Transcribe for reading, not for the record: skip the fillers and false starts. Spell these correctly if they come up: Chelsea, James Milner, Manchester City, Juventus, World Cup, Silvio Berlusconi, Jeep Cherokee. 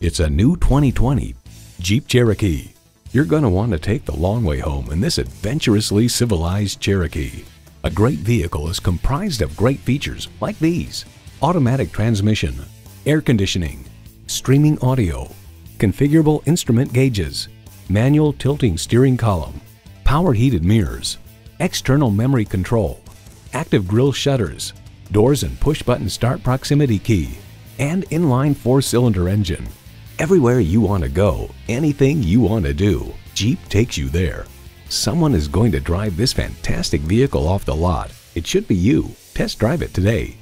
It's a new 2020 Jeep Cherokee. You're going to want to take the long way home in this adventurously civilized Cherokee. A great vehicle is comprised of great features like these: automatic transmission, air conditioning, streaming audio, configurable instrument gauges, manual tilting steering column, power heated mirrors, external memory control, active grille shutters, doors and push-button start proximity key, and inline 4-cylinder engine. Everywhere you want to go, anything you want to do, Jeep takes you there. Someone is going to drive this fantastic vehicle off the lot. It should be you. Test drive it today.